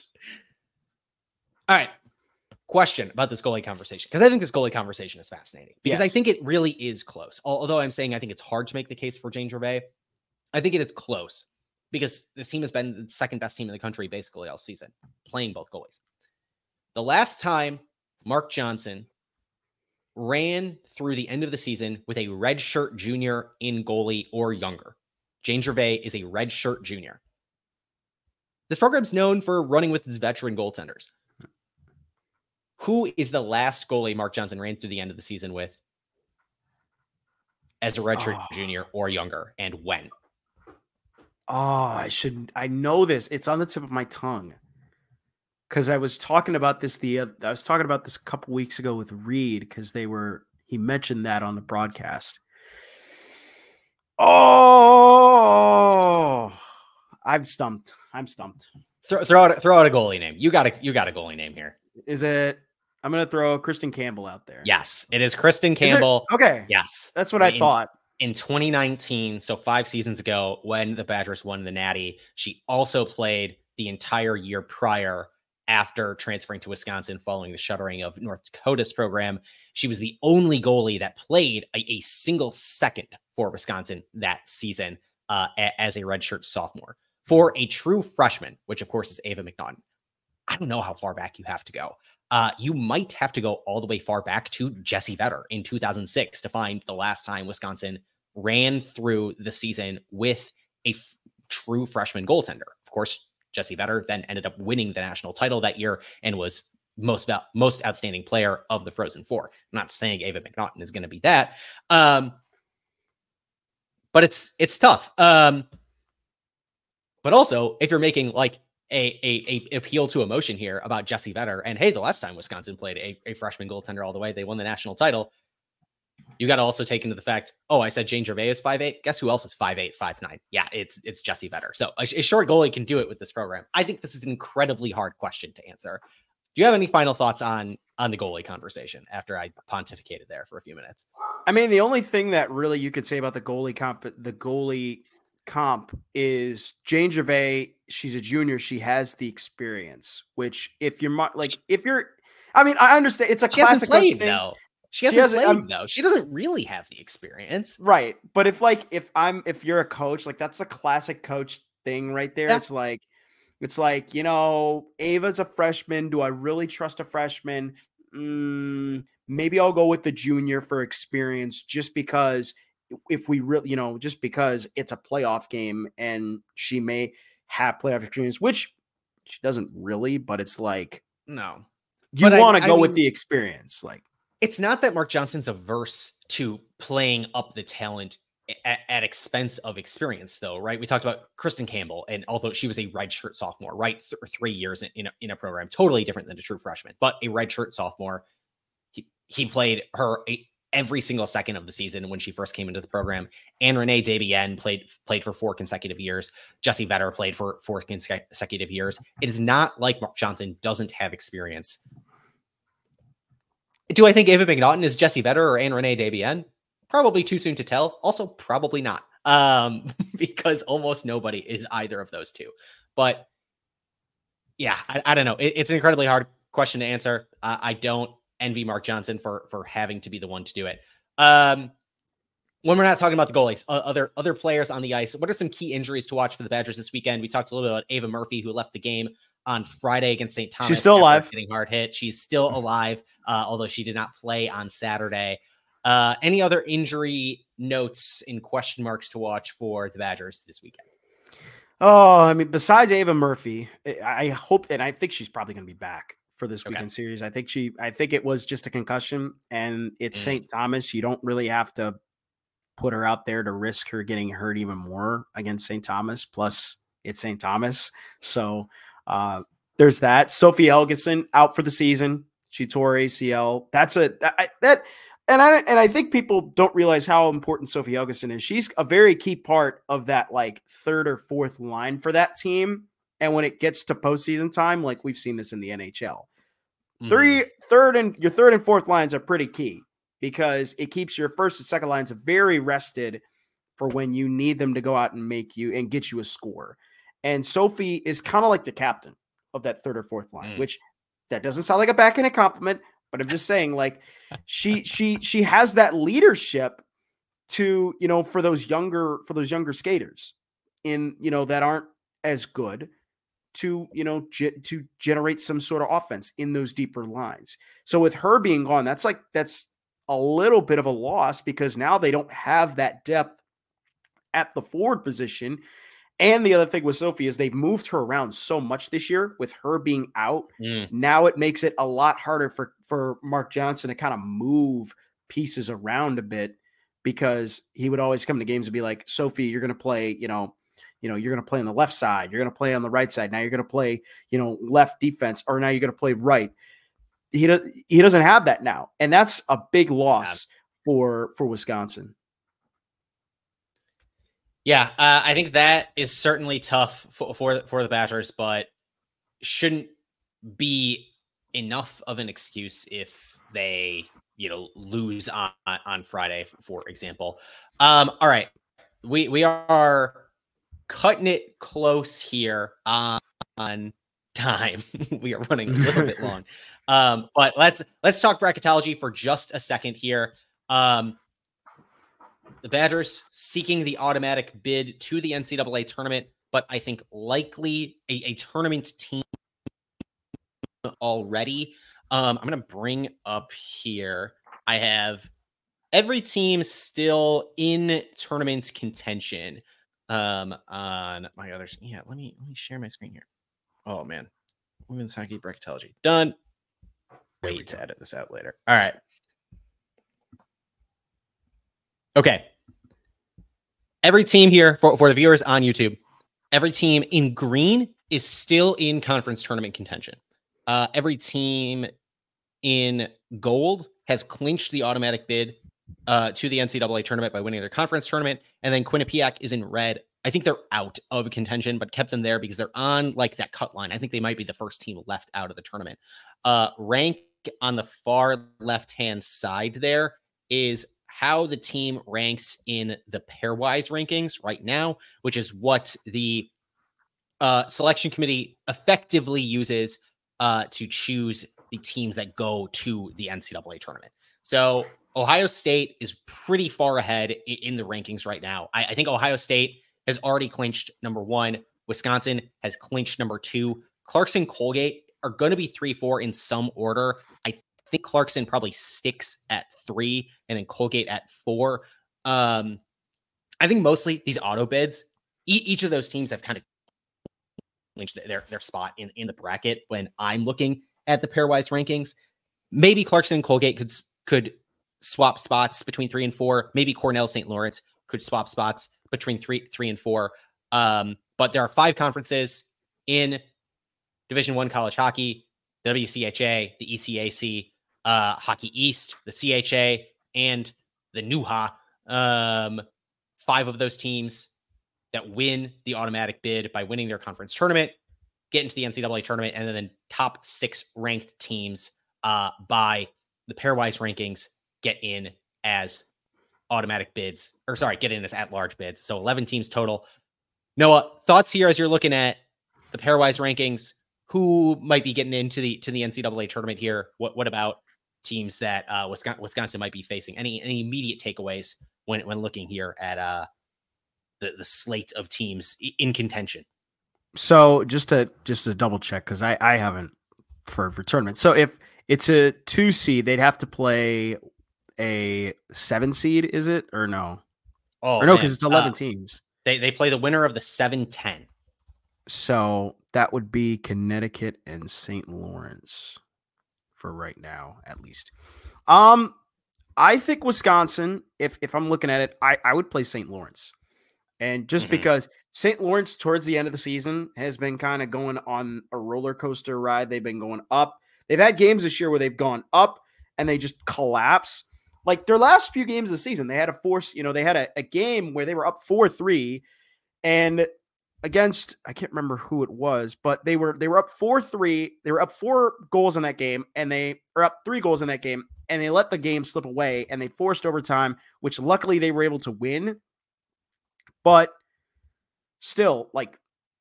all right, question about this goalie conversation, because I think this goalie conversation is fascinating, because yes, I think it really is close. Although I'm saying I think it's hard to make the case for Jane Gervais, I think it is close because this team has been the second best team in the country basically all season, playing both goalies. The last time Mark Johnson ran through the end of the season with a redshirt junior in goalie or younger, Jane Gervais is a redshirt junior. This program's known for running with its veteran goaltenders. Who is the last goalie Mark Johnson ran through the end of the season with as a redshirt oh. junior or younger, and when? Oh, I should, I know this. It's on the tip of my tongue. Cause I was talking about this, the, uh, I was talking about this a couple weeks ago with Reed. Cause they were, he mentioned that on the broadcast. Oh, I'm stumped. I'm stumped. Throw, throw out, throw out a goalie name. You got a, you got a goalie name here. Is it, I'm going to throw Kristen Campbell out there. Yes, it is Kristen Campbell. Is okay. Yes. That's what in, I thought. In twenty nineteen, so five seasons ago, when the Badgers won the Natty, she also played the entire year prior after transferring to Wisconsin following the shuttering of North Dakota's program. She was the only goalie that played a, a single second for Wisconsin that season uh, a, as a redshirt sophomore for a true freshman, which of course is Ava McNaughton. I don't know how far back you have to go. Uh, you might have to go all the way far back to Jesse Vetter in two thousand six to find the last time Wisconsin ran through the season with a true freshman goaltender. Of course, Jesse Vetter then ended up winning the national title that year and was most most outstanding player of the Frozen Four. I'm not saying Ava McNaughton is going to be that, um, but it's it's tough. Um, but also, if you're making like A, a, a appeal to emotion here about Jesse Vetter and, hey, the last time Wisconsin played a, a freshman goaltender all the way, they won the national title. You got to also take into the fact, oh, I said Jane Gervais is five eight. Guess who else is five eight, five nine? Yeah, it's it's Jesse Vetter. So a, a short goalie can do it with this program. I think this is an incredibly hard question to answer. Do you have any final thoughts on on the goalie conversation after I pontificated there for a few minutes? I mean, the only thing that really you could say about the goalie comp, the goalie comp is Jane Gervais. She's a junior. She has the experience, which if you're like, if you're, I mean, I understand it's a she classic played, thing. Though. She hasn't, she hasn't played um, though. She doesn't really have the experience. Right. But if like, if I'm, if you're a coach, like that's a classic coach thing right there. Yeah. It's like, it's like, you know, Ava's a freshman. Do I really trust a freshman? Mm, maybe I'll go with the junior for experience just because if we really, you know, just because it's a playoff game and she may have playoff experience, which she doesn't really, but it's like, no, you want to go I mean, with the experience. Like, it's not that Mark Johnson's averse to playing up the talent at, at expense of experience though. Right. We talked about Kristen Campbell, and although she was a redshirt sophomore, right. Th three years in, in, a, in a program, totally different than a true freshman, but a redshirt sophomore, he, he played her a, every single second of the season when she first came into the program. And Renee Debienne played played for four consecutive years. Jesse Vetter played for four consecutive years. It is not like Mark Johnson doesn't have experience. Do I think Ava McNaughton is Jesse Vetter or Anne Renee Debienne? Probably too soon to tell. Also, probably not, um, because almost nobody is either of those two. But yeah, I, I don't know. It, it's an incredibly hard question to answer. Uh, I don't envy Mark Johnson for for having to be the one to do it. Um, when we're not talking about the goalies, uh, other other players on the ice, what are some key injuries to watch for the Badgers this weekend? We talked a little bit about Ava Murphy, who left the game on Friday against Saint Thomas. She's still alive. Getting hard hit. She's still alive, uh, although she did not play on Saturday. Uh, any other injury notes and question marks to watch for the Badgers this weekend? Oh, I mean, besides Ava Murphy, I hope, and I think she's probably going to be back for this weekend okay. series. I think she, I think it was just a concussion, and it's mm. Saint Thomas. You don't really have to put her out there to risk her getting hurt even more against Saint Thomas. Plus, it's Saint Thomas, so uh, there's that. Sophie Elgison out for the season. She tore A C L. That's a that. that And I and I think people don't realize how important Sophie Elgison is. She's a very key part of that like third or fourth line for that team. And when it gets to postseason time, like we've seen this in the N H L, mm-hmm. three third and your third and fourth lines are pretty key because it keeps your first and second lines very rested for when you need them to go out and make you and get you a score. And Sophie is kind of like the captain of that third or fourth line, mm. which that doesn't sound like a backhanded compliment. But I'm just saying, like, she she she has that leadership to, you know, for those younger for those younger skaters in, you know, that aren't as good to, you know, ge- to generate some sort of offense in those deeper lines. So with her being gone, that's like that's a little bit of a loss because now they don't have that depth at the forward position. And the other thing with Sophie is they've moved her around so much this year with her being out. Mm. Now it makes it a lot harder for, for Mark Johnson to kind of move pieces around a bit because he would always come to games and be like, Sophie, you're going to play, you know, you know, you're going to play on the left side. You're going to play on the right side. Now you're going to play, you know, left defense, or now you're going to play right. He, do he doesn't have that now. And that's a big loss yeah. for, for Wisconsin. Yeah, uh, I think that is certainly tough for, for for the Badgers, but shouldn't be enough of an excuse if they, you know, lose on on Friday, for example. Um, all right, we we are cutting it close here on, on time. We are running a little bit long, um, but let's let's talk bracketology for just a second here. Um, The Badgers seeking the automatic bid to the N C double A tournament, but I think likely a, a tournament team already. Um, I'm going to bring up here. I have every team still in tournament contention. Um, on my others. Yeah, let me let me share my screen here. Oh man, women's hockey bracketology done. Wait to edit this out later. All right. Okay. Every team here, for, for the viewers on YouTube, every team in green is still in conference tournament contention. Uh, every team in gold has clinched the automatic bid uh, to the N C double A tournament by winning their conference tournament. And then Quinnipiac is in red. I think they're out of contention, but kept them there because they're on like that cut line. I think they might be the first team left out of the tournament. Uh, rank on the far left-hand side there is how the team ranks in the pairwise rankings right now, which is what the uh, selection committee effectively uses uh, to choose the teams that go to the N C double A tournament. So Ohio State is pretty far ahead in the rankings right now. I, I think Ohio State has already clinched number one. Wisconsin has clinched number two. Clarkson, Colgate are going to be three, four in some order. I I think Clarkson probably sticks at three and then Colgate at four. Um, I think mostly these auto bids, e each of those teams have kind of clinched their, their spot in, in the bracket. When I'm looking at the pairwise rankings, maybe Clarkson and Colgate could, could swap spots between three and four. Maybe Cornell Saint Lawrence could swap spots between three, three and four. Um, but there are five conferences in Division One college hockey: the W C H A, the E C A C, Uh, Hockey East, the C H A, and the N U H A. Um, five of those teams that win the automatic bid by winning their conference tournament get into the N C double A tournament, and then top six ranked teams uh, by the pairwise rankings get in as automatic bids, or sorry, get in as at-large bids. So eleven teams total. Noah, thoughts here as you're looking at the pairwise rankings, who might be getting into the to the N C double A tournament here? What what about teams that uh, Wisconsin, Wisconsin might be facing? Any any immediate takeaways when when looking here at uh, the the slate of teams in contention? So just to just to double check, because I I haven't for for tournament. So if it's a two seed, they'd have to play a seven seed, is it or no? Oh or no, because it's eleven uh, teams. They they play the winner of the seven ten. So that would be Connecticut and Saint Lawrence for right now, at least. Um, I think Wisconsin, if if I'm looking at it, I, I would play Saint Lawrence. And just mm-hmm. because Saint Lawrence towards the end of the season has been kind of going on a roller coaster ride. They've been going up. They've had games this year where they've gone up and they just collapse. Like their last few games of the season, they had a force, you know, they had a, a game where they were up four three and against, I can't remember who it was, but they were, they were up four three. They were up four goals in that game and they are up three goals in that game and they let the game slip away and they forced overtime, which luckily they were able to win. But still, like,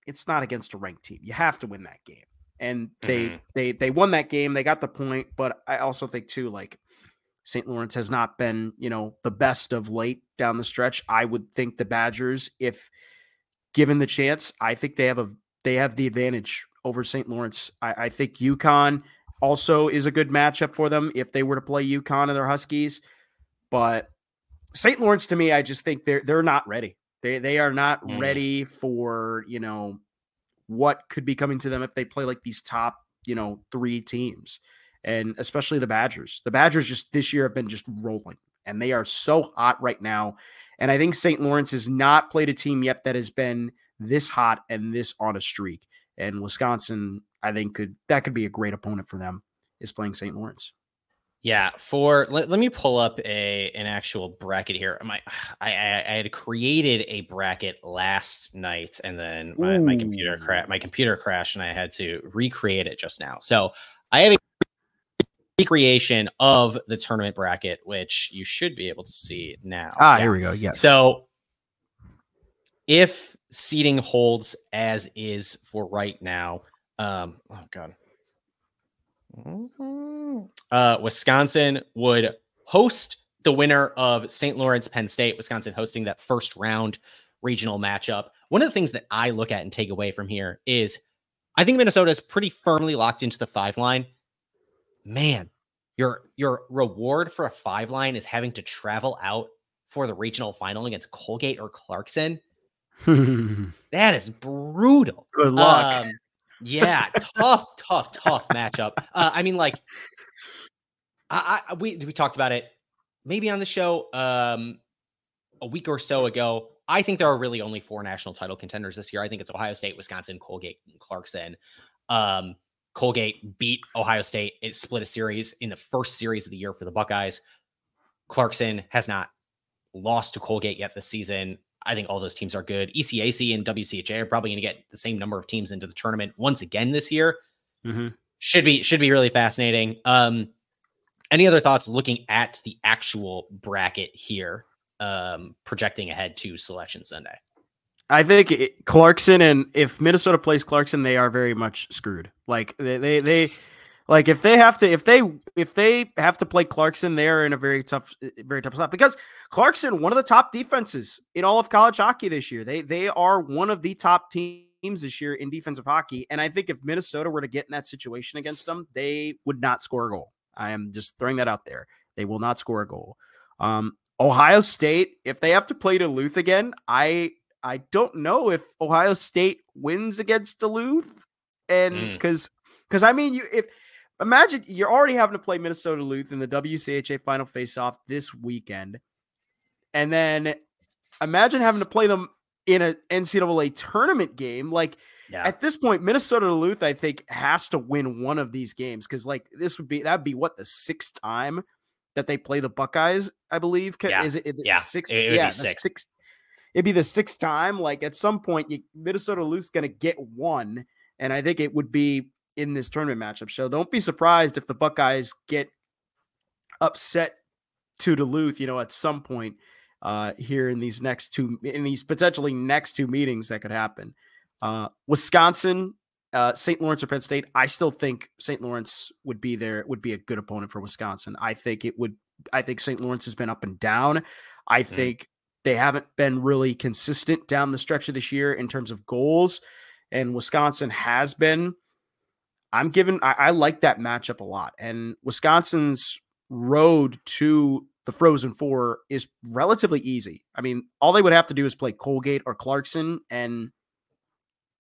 it's not against a ranked team. You have to win that game. And they, mm-hmm. they, they won that game. They got the point. But I also think too, like, Saint Lawrence has not been, you know, the best of late down the stretch. I would think the Badgers, if given the chance, I think they have a they have the advantage over Saint Lawrence. I, I think UConn also is a good matchup for them if they were to play UConn and their Huskies. But Saint Lawrence, to me, I just think they're they're not ready. They they are not mm. ready for, you know, what could be coming to them if they play like these top, you know, three teams, and especially the Badgers. The Badgers just this year have been just rolling, and they are so hot right now. And I think Saint Lawrence has not played a team yet that has been this hot and this on a streak. And Wisconsin, I think, could that could be a great opponent for them, is playing Saint Lawrence. Yeah, for let, let me pull up a an actual bracket here. My I, I I had created a bracket last night, and then my, my computer cra my computer crashed, and I had to recreate it just now. So I have a recreation of the tournament bracket, which you should be able to see now. Ah, yeah. Here we go. Yeah. So if seeding holds as is for right now, um, oh god, uh, Wisconsin would host the winner of Saint Lawrence, Penn State. Wisconsin hosting that first round regional matchup. One of the things that I look at and take away from here is I think Minnesota is pretty firmly locked into the five line. Man, your your reward for a five line is having to travel out for the regional final against Colgate or Clarkson. That is brutal. Good luck. Um, yeah, tough, tough, tough matchup. Uh, I mean, like, I, I we we talked about it maybe on the show um, a week or so ago. I think there are really only four national title contenders this year. I think it's Ohio State, Wisconsin, Colgate, and Clarkson. Um, Colgate beat Ohio State. It split a series in the first series of the year for the Buckeyes. Clarkson has not lost to Colgate yet this season. I think all those teams are good. E C A C and W C H A are probably going to get the same number of teams into the tournament once again this year. Mm-hmm. Should be should be really fascinating. Um, any other thoughts looking at the actual bracket here, um, projecting ahead to Selection Sunday? I think it, Clarkson, and if Minnesota plays Clarkson, they are very much screwed. Like they, they, they, like if they have to, if they, if they have to play Clarkson, they're in a very tough, very tough spot, because Clarkson, one of the top defenses in all of college hockey this year, they, they are one of the top teams this year in defensive hockey. And I think if Minnesota were to get in that situation against them, they would not score a goal. I am just throwing that out there. They will not score a goal. Um, Ohio State, if they have to play Duluth again, I, I don't know if Ohio State wins against Duluth, and because mm. because I mean, you if imagine you're already having to play Minnesota Duluth in the W C H A final faceoff this weekend, and then imagine having to play them in an N C double A tournament game. Like yeah. at this point, Minnesota Duluth, I think, has to win one of these games, because like this would be that'd be what the sixth time that they play the Buckeyes, I believe. Yeah. Is it, is it yeah. six? It would yeah, be six. six It'd be the sixth time. Like at some point, you, Minnesota Duluth's going to get one, and I think it would be in this tournament matchup. So don't be surprised if the Buckeyes get upset to Duluth, you know, at some point uh, here in these next two, in these potentially next two meetings that could happen. Uh, Wisconsin, uh, Saint Lawrence or Penn State, I still think Saint Lawrence would be there, would be a good opponent for Wisconsin. I think it would. I think Saint Lawrence has been up and down. I mm. think they haven't been really consistent down the stretch of this year in terms of goals, and Wisconsin has been. I'm giving, I, I like that matchup a lot. And Wisconsin's road to the Frozen Four is relatively easy. I mean, all they would have to do is play Colgate or Clarkson, and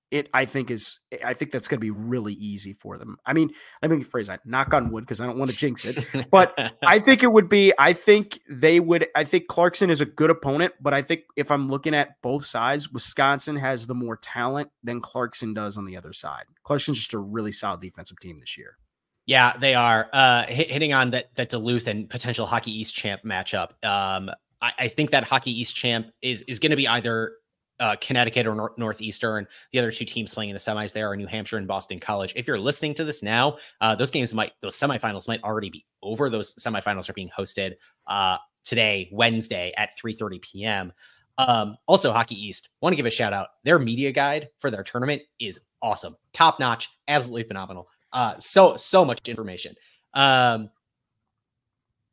it, I think, is, I think that's going to be really easy for them. I mean, let me phrase that, knock on wood, because I don't want to jinx it, but I think it would be, I think they would, I think Clarkson is a good opponent, but I think if I'm looking at both sides, Wisconsin has the more talent than Clarkson does on the other side. Clarkson's just a really solid defensive team this year. Yeah, they are uh, hit, hitting on that, that Duluth and potential Hockey East champ matchup. Um, I, I think that Hockey East champ is, is going to be either uh, Connecticut or nor Northeastern. The other two teams playing in the semis there are New Hampshire and Boston College. If you're listening to this now, uh, those games might, those semifinals might already be over. Those semifinals are being hosted uh, today, Wednesday at three thirty p m Um, also, Hockey East, want to give a shout out. Their media guide for their tournament is awesome. Top notch. Absolutely phenomenal. Uh, so, so much information. Um,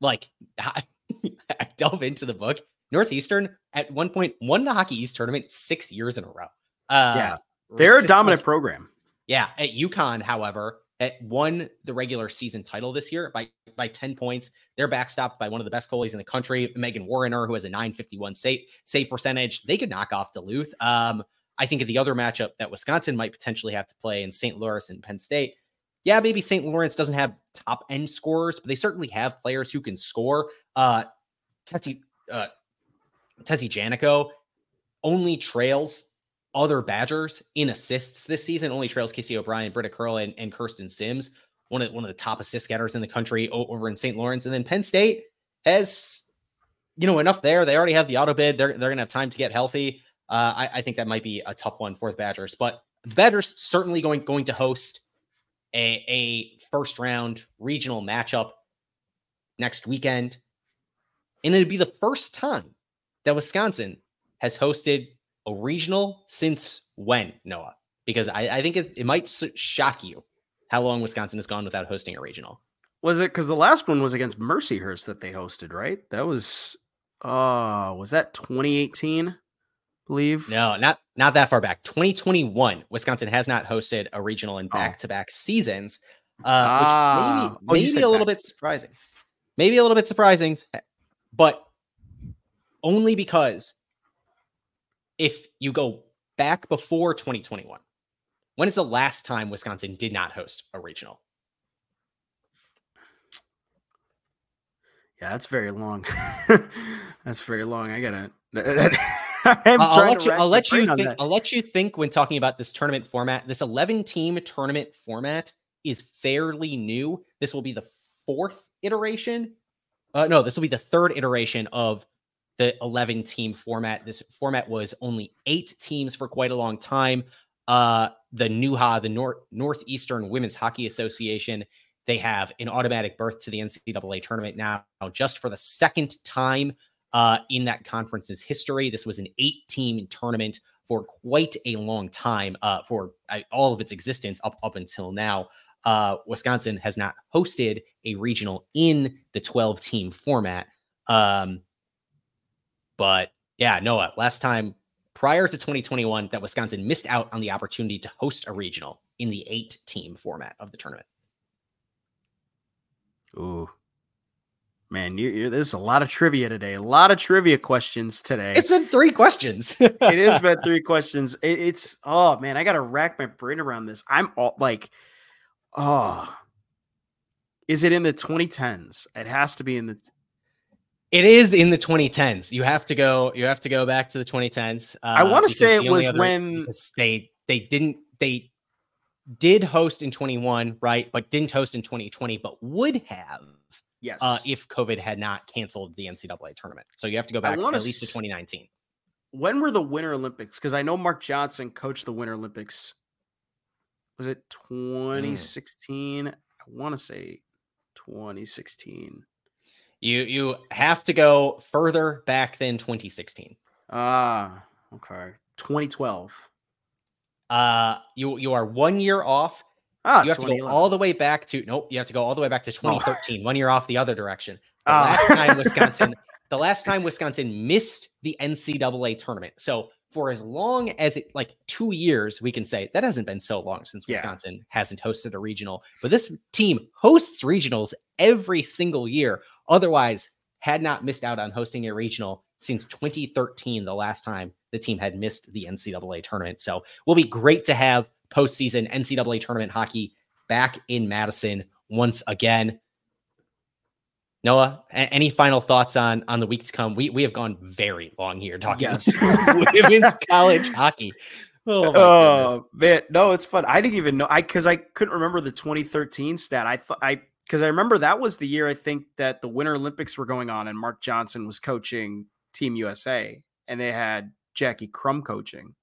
like I, I delve into the book. Northeastern at one point won the Hockey East tournament six years in a row. Uh, yeah. They're a dominant program. Yeah. At UConn, however, that won the regular season title this year by, by ten points. They're backstopped by one of the best goalies in the country, Megan Warriner, who has a nine fifty-one save, save percentage. They could knock off Duluth. Um, I think of the other matchup that Wisconsin might potentially have to play in Saint Louis and Penn State. Yeah, maybe Saint Lawrence doesn't have top end scorers, but they certainly have players who can score. Uh, Tessie, uh, Tessie Janico only trails other Badgers in assists this season, only trails Casey O'Brien, Britta Curl, and, and Kirsten Sims, one of, one of the top assist getters in the country over in Saint Lawrence. And then Penn State has, you know, enough there. They already have the auto bid. They're, they're going to have time to get healthy. Uh, I, I think that might be a tough one for the Badgers, but the Badgers certainly going, going to host A, a first round regional matchup next weekend. And it'd be the first time that Wisconsin has hosted a regional since when, Noah? Because I, I think it, it might shock you how long Wisconsin has gone without hosting a regional. Was it because the last one was against Mercyhurst that they hosted, right? That was, uh, was that twenty eighteen? I believe. No, not. Not that far back. twenty twenty-one, Wisconsin has not hosted a regional in back-to-back oh. seasons, uh, ah. which maybe, maybe oh, a little back. bit surprising. Maybe a little bit surprising, but only because if you go back before twenty twenty-one, when is the last time Wisconsin did not host a regional? Yeah, that's very long. That's very long. I got to... I'm I'll, let you, I'll let you think, I'll let you think when talking about this tournament format. This eleven team tournament format is fairly new. This will be the fourth iteration. Uh, no, this will be the third iteration of the eleven team format. This format was only eight teams for quite a long time. Uh, the N U H A, the North, Northeastern Women's Hockey Association, they have an automatic berth to the N C double A tournament now, just for the second time Uh, in that conference's history. This was an eight team tournament for quite a long time, uh, for uh, all of its existence up, up until now. Uh, Wisconsin has not hosted a regional in the twelve team format. Um, but yeah, Noah, last time prior to twenty twenty-one that Wisconsin missed out on the opportunity to host a regional in the eight team format of the tournament. Ooh. Man, you, you, there's a lot of trivia today. A lot of trivia questions today. It's been three questions. It has been three questions. It, it's, oh, man, I got to rack my brain around this. I'm all like, oh, is it in the twenty tens? It has to be in the. It is in the twenty tens. You have to go. You have to go back to the twenty tens. Uh, I want to say it was when they they didn't they did host in twenty-one, right? But didn't host in twenty twenty, but would have. Yes. Uh, if COVID had not canceled the N C double A tournament. So you have to go back at least to twenty nineteen. When were the Winter Olympics? Because I know Mark Johnson coached the Winter Olympics. Was it twenty sixteen? Mm. I want to say twenty sixteen. You you have to go further back than twenty sixteen. Ah, okay. twenty twelve. Uh, you you are one year off. Ah, you have to go all the way back to nope. You have to go all the way back to twenty thirteen. Oh. One year off the other direction. The oh. last time Wisconsin, the last time Wisconsin missed the N C double A tournament. So for as long as it like two years, we can say that hasn't been so long since Wisconsin yeah. hasn't hosted a regional. But this team hosts regionals every single year. Otherwise, had not missed out on hosting a regional since twenty thirteen, the last time the team had missed the N C double A tournament. So will be great to have postseason N C double A tournament hockey back in Madison once again. Noah, any final thoughts on, on the week to come? We we have gone very long here talking yes. about women's college hockey. Oh, oh man. No, it's fun. I didn't even know. I Because I couldn't remember the twenty thirteen stat. I thought I Because I remember that was the year, I think, that the Winter Olympics were going on and Mark Johnson was coaching Team U S A and they had Jackie Crum coaching.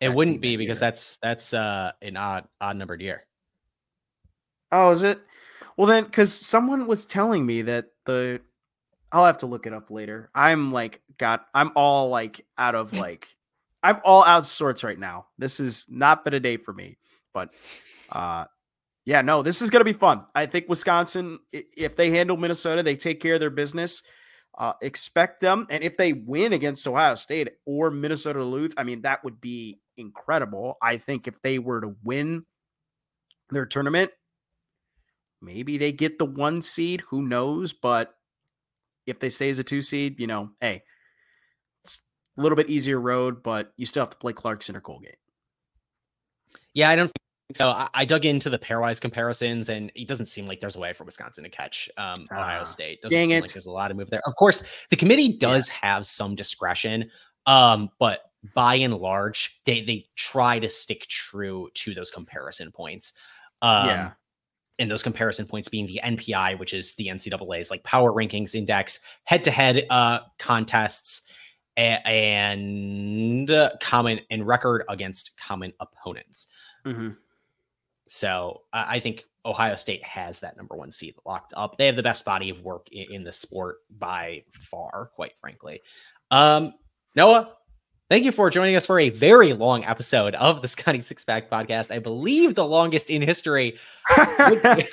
It wouldn't be that because year. that's that's uh, an odd odd numbered year. Oh, is it? Well, then, because someone was telling me that the I'll have to look it up later. I'm like, God, I'm all like out of like I'm all out of sorts right now. This has not been a day for me, but uh yeah, no, this is going to be fun. I think Wisconsin, if they handle Minnesota, they take care of their business. Uh, expect them. And if they win against Ohio State or Minnesota Duluth, I mean, that would be incredible. I think if they were to win their tournament, maybe they get the one seed. Who knows? But if they stay as a two seed, you know, hey, it's a little bit easier road, but you still have to play Clarkson or Colgate. Yeah, I don't think. So I, I dug into the pairwise comparisons, and it doesn't seem like there's a way for Wisconsin to catch um, Ohio uh, State. Doesn't dang seem it. like there's a lot of move there. Of course, the committee does yeah. have some discretion, um, but by and large, they they try to stick true to those comparison points. Um, yeah. And those comparison points being the N P I, which is the N C double A's like power rankings index, head-to-head uh, contests, a and uh, common and record against common opponents. Mm-hmm. So uh, I think Ohio State has that number one seed locked up. They have the best body of work in, in the sport by far, quite frankly. Um, Noah, thank you for joining us for a very long episode of the Sconnie Six-Pack podcast. I believe the longest in history. Would,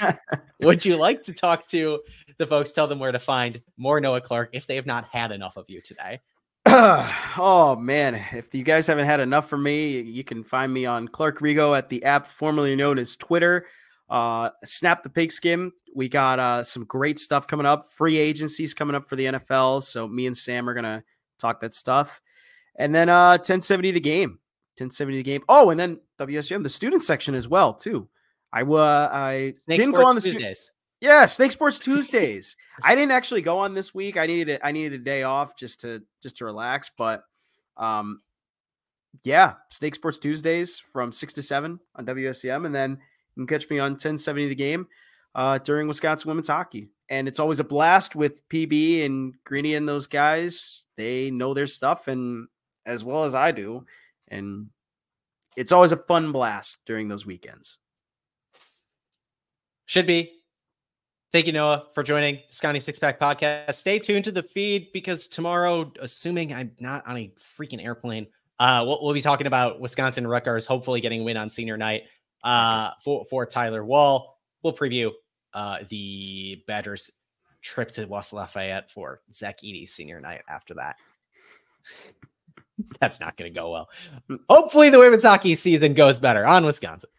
would you like to talk to the folks, tell them where to find more Noah Clark if they have not had enough of you today? Oh man, if you guys haven't had enough for me, you can find me on Clark Rigo at the app formerly known as Twitter. Uh, Snap the Pigskin. We got uh, some great stuff coming up. Free agencies coming up for the N F L. So me and Sam are going to talk that stuff. And then uh, ten seventy the game. ten seventy the game. Oh, and then W S U M, the student section as well, too. I, uh, I didn't go on the Tuesdays. Yeah, Snake Sports Tuesdays. I didn't actually go on this week. I needed a, I needed a day off just to just to relax. But um, yeah, Snake Sports Tuesdays from six to seven on W S U M, and then you can catch me on ten seventy the game uh, during Wisconsin women's hockey. And it's always a blast with P B and Greeny and those guys. They know their stuff and as well as I do, and it's always a fun blast during those weekends. Should be. Thank you, Noah, for joining the Sconnie Six-Pack podcast. Stay tuned to the feed because tomorrow, assuming I'm not on a freaking airplane, uh, we'll, we'll be talking about Wisconsin Rutgers hopefully getting a win on senior night uh, for, for Tyler Wall. We'll preview uh, the Badgers' trip to West Lafayette for Zach Eady's senior night after that. That's not going to go well. Hopefully the women's hockey season goes better on Wisconsin.